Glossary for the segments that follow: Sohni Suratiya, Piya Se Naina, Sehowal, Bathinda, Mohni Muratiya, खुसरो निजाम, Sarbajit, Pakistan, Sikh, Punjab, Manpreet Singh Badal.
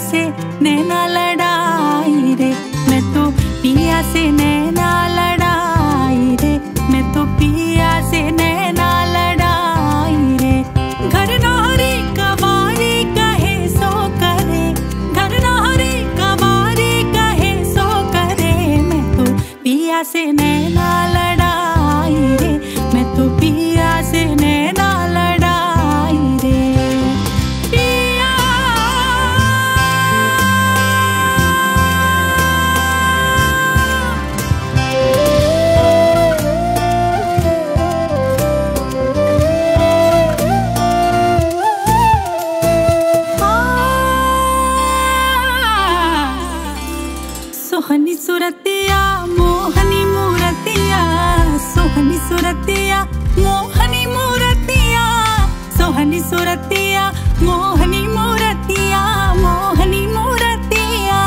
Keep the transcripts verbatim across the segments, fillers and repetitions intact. से नैना लड़ाई रे, मैं तो पिया से नैना लड़ाई रे, मैं तो पिया से नैना लड़ाई रे। घर नारी कवारी कहे सो करे, घर नारी कवारी कहे सो करे, मैं तो पिया से नैना लड़ाई रे, मैं तो पिया से नैना सोहनी सूरतिया मोहनी मूरतिया, सोहनी सूरतिया मोहनी मूरतिया, सोहनी सूरतिया मोहनी मूरतिया, मोहनी मूरतिया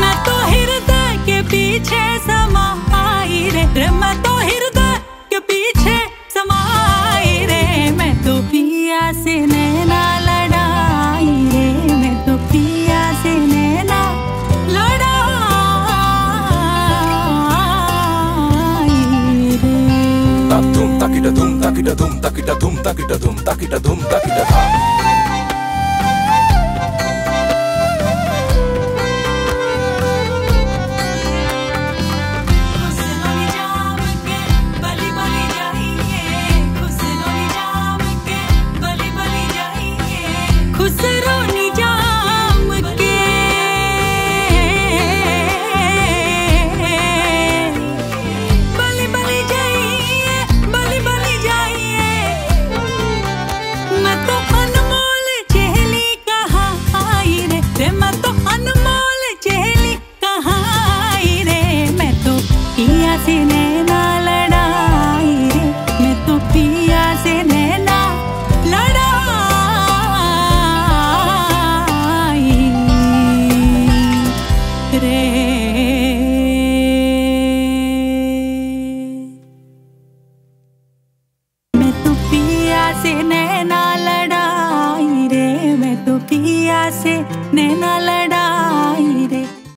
मैं तो हृदय के पीछे समा आई रे, मैं तो हृदय के पीछे समा आई रे, मैं तो पिया से नैना लड़ाई रे, मैं तो पिया से नैना लड़ाई रे। तम तकिटा धूम तकिटा धूम तकिटा धूम तकिटा धूम तकिटा धूम तकिटा था, खुसरो निजाम के बलि बलि जाइए, बलि बलि जाइए। मैं तो अनमोल चेली कहाँ आई रे, मैं तो अनमोल चेली कहाँ आई रे, मैं तो पिया से नैना लड़ाई रे, मैं तो पिया से नैना लड़ाई। से नैना लड़ाई रे, मैं तो पिया से नैना लड़ाई।